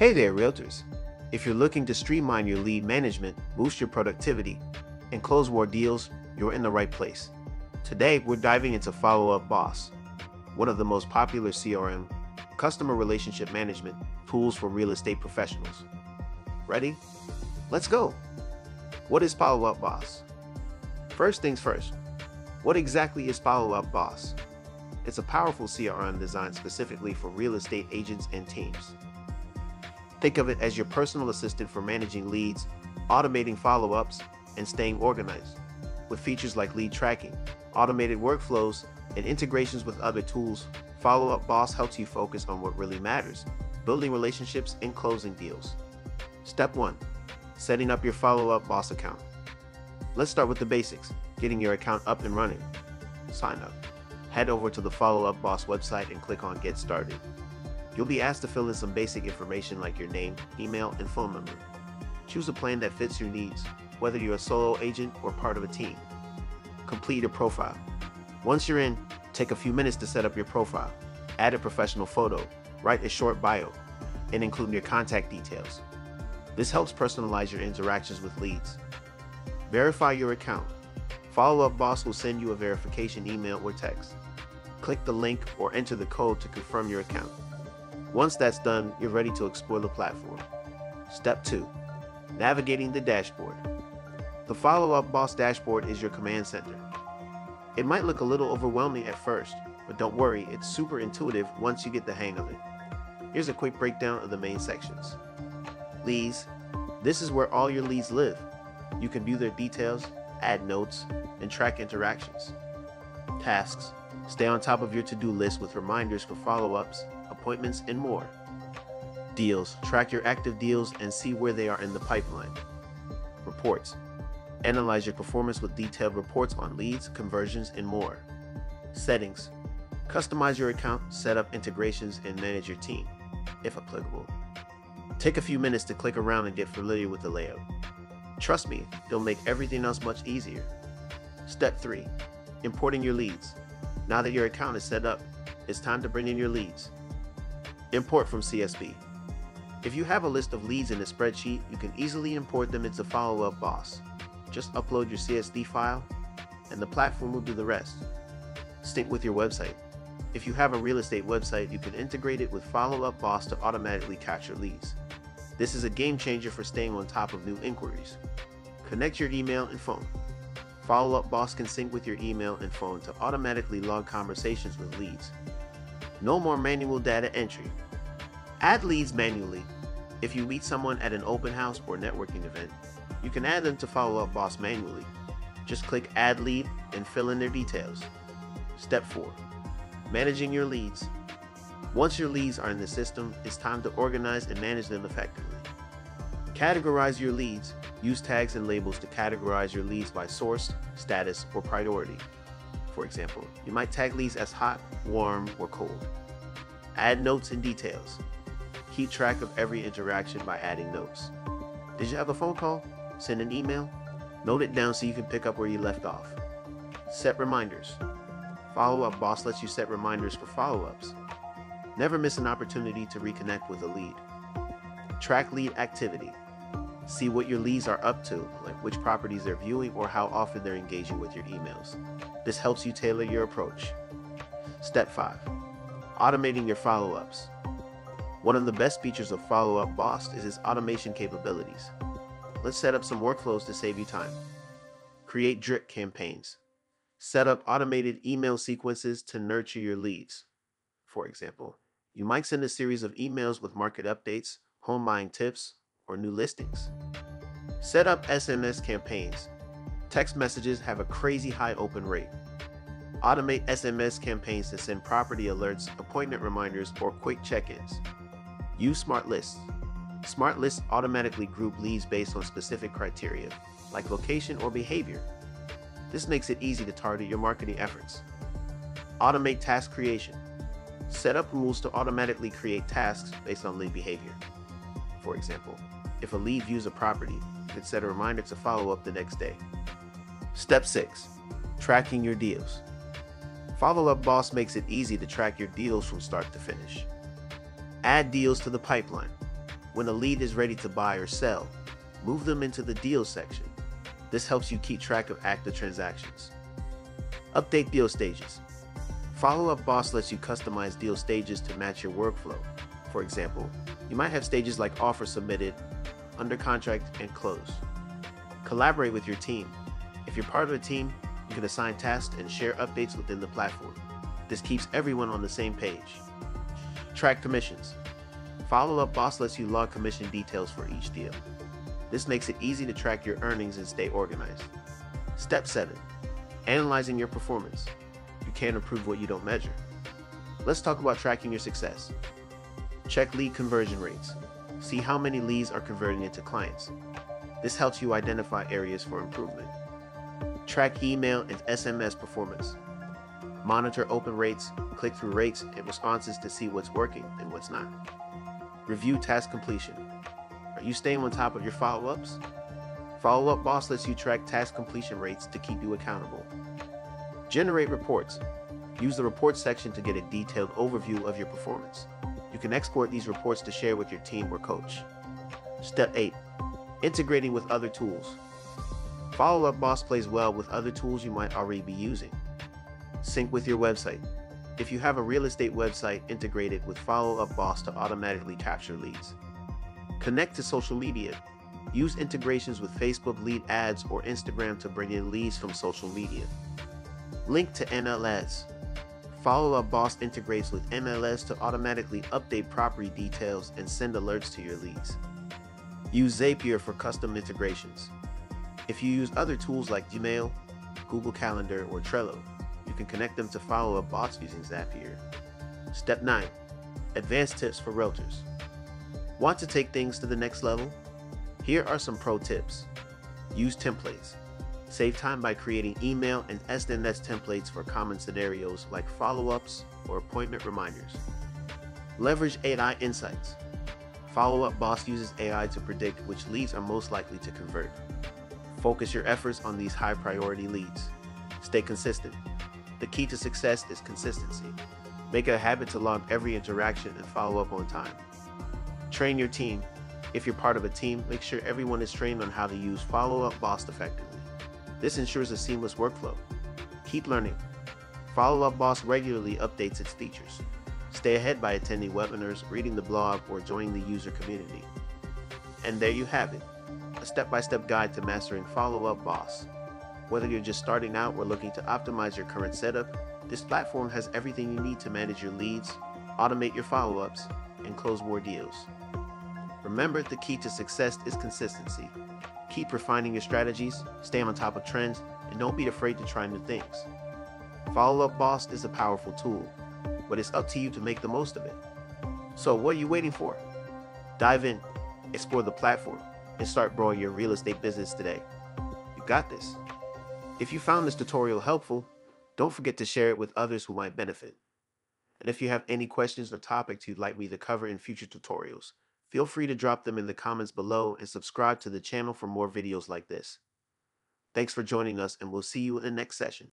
Hey there, realtors. If you're looking to streamline your lead management, boost your productivity, and close more deals, you're in the right place. Today, we're diving into Follow Up Boss, one of the most popular CRM, customer relationship management, tools for real estate professionals. Ready? Let's go. What is Follow Up Boss? First things first, what exactly is Follow Up Boss? It's a powerful CRM designed specifically for real estate agents and teams. Think of it as your personal assistant for managing leads, automating follow-ups, and staying organized, with features like lead tracking, automated workflows, and integrations with other tools. Follow Up Boss helps you focus on what really matters, building relationships and closing deals. Step 1. Setting up your Follow Up Boss account. Let's start with the basics, getting your account up and running. Sign up. Head over to the Follow Up Boss website and click on Get Started. You'll be asked to fill in some basic information like your name, email, and phone number. Choose a plan that fits your needs, whether you're a solo agent or part of a team. Complete your profile. Once you're in, take a few minutes to set up your profile. Add a professional photo, write a short bio, and include your contact details. This helps personalize your interactions with leads. Verify your account. Follow Up Boss will send you a verification email or text. Click the link or enter the code to confirm your account. Once that's done, you're ready to explore the platform. Step 2. Navigating the dashboard. The Follow Up Boss dashboard is your command center. It might look a little overwhelming at first, but don't worry, it's super intuitive once you get the hang of it. Here's a quick breakdown of the main sections. Leads. This is where all your leads live. You can view their details, add notes, and track interactions. Tasks. Stay on top of your to-do list with reminders for follow-ups, appointments, and more. Deals. Track your active deals and see where they are in the pipeline. Reports. Analyze your performance with detailed reports on leads, conversions, and more. Settings. Customize your account, set up integrations, and manage your team, if applicable. Take a few minutes to click around and get familiar with the layout. Trust me, they'll make everything else much easier. Step 3. Importing your leads. Now that your account is set up, it's time to bring in your leads. Import from CSV. If you have a list of leads in a spreadsheet, you can easily import them into Follow Up Boss. Just upload your CSV file, and the platform will do the rest. Sync with your website. If you have a real estate website, you can integrate it with Follow Up Boss to automatically capture leads. This is a game changer for staying on top of new inquiries. Connect your email and phone. Follow Up Boss can sync with your email and phone to automatically log conversations with leads. No more manual data entry. Add leads manually. If you meet someone at an open house or networking event, you can add them to Follow Up Boss manually. Just click Add Lead and fill in their details. Step 4. Managing your leads. Once your leads are in the system, it's time to organize and manage them effectively. Categorize your leads. Use tags and labels to categorize your leads by source, status, or priority. For example, you might tag leads as hot, warm, or cold. Add notes and details. Keep track of every interaction by adding notes. Did you have a phone call? Send an email? Note it down so you can pick up where you left off. Set reminders. Follow Up Boss lets you set reminders for follow-ups. Never miss an opportunity to reconnect with a lead. Track lead activity. See what your leads are up to, like which properties they're viewing or how often they're engaging with your emails. This helps you tailor your approach. Step 5. Automating your follow-ups. One of the best features of Follow Up Boss is its automation capabilities. Let's set up some workflows to save you time. Create drip campaigns. Set up automated email sequences to nurture your leads. For example, you might send a series of emails with market updates, home buying tips, or new listings. Set up SMS campaigns. Text messages have a crazy high open rate. Automate SMS campaigns to send property alerts, appointment reminders, or quick check-ins. Use smart lists. Smart lists automatically group leads based on specific criteria, like location or behavior. This makes it easy to target your marketing efforts. Automate task creation. Set up rules to automatically create tasks based on lead behavior. For example, if a lead views a property, you can set a reminder to follow up the next day. Step 6. Tracking your deals. Follow Up Boss makes it easy to track your deals from start to finish. Add deals to the pipeline. When a lead is ready to buy or sell, move them into the deal section. This helps you keep track of active transactions. Update deal stages. Follow Up Boss lets you customize deal stages to match your workflow. For example, you might have stages like offer submitted, under contract, and close. Collaborate with your team. If you're part of a team, you can assign tasks and share updates within the platform. This keeps everyone on the same page. Track commissions. Follow Up Boss lets you log commission details for each deal. This makes it easy to track your earnings and stay organized. Step 7. Analyzing your performance. You can't improve what you don't measure. Let's talk about tracking your success. Check lead conversion rates. See how many leads are converting into clients. This helps you identify areas for improvement. Track email and SMS performance. Monitor open rates, click-through rates, and responses to see what's working and what's not. Review task completion. Are you staying on top of your follow-ups? Follow Up Boss lets you track task completion rates to keep you accountable. Generate reports. Use the reports section to get a detailed overview of your performance. You can export these reports to share with your team or coach. Step 8. Integrating with other tools. Follow Up Boss plays well with other tools you might already be using. Sync with your website. If you have a real estate website, integrate it with Follow Up Boss to automatically capture leads. Connect to social media. Use integrations with Facebook lead ads or Instagram to bring in leads from social media. Link to MLS. Follow Up Boss integrates with MLS to automatically update property details and send alerts to your leads. Use Zapier for custom integrations. If you use other tools like Gmail, Google Calendar, or Trello, you can connect them to Follow Up Boss using Zapier. Step 9. Advanced tips for realtors. Want to take things to the next level? Here are some pro tips. Use templates. Save time by creating email and SMS templates for common scenarios like follow-ups or appointment reminders. Leverage AI insights. Follow Up Boss uses AI to predict which leads are most likely to convert. Focus your efforts on these high-priority leads. Stay consistent. The key to success is consistency. Make it a habit to log every interaction and follow up on time. Train your team. If you're part of a team, make sure everyone is trained on how to use Follow Up Boss effectively. This ensures a seamless workflow. Keep learning. Follow Up Boss regularly updates its features. Stay ahead by attending webinars, reading the blog, or joining the user community. And there you have it, a step-by-step guide to mastering Follow Up Boss. Whether you're just starting out or looking to optimize your current setup, this platform has everything you need to manage your leads, automate your follow-ups, and close more deals. Remember, the key to success is consistency. Keep refining your strategies, stay on top of trends, and don't be afraid to try new things. Follow Up Boss is a powerful tool, but it's up to you to make the most of it. So what are you waiting for? Dive in, explore the platform, and start growing your real estate business today. You got this. If you found this tutorial helpful, don't forget to share it with others who might benefit. And if you have any questions or topics you'd like me to cover in future tutorials, feel free to drop them in the comments below and subscribe to the channel for more videos like this. Thanks for joining us, and we'll see you in the next session.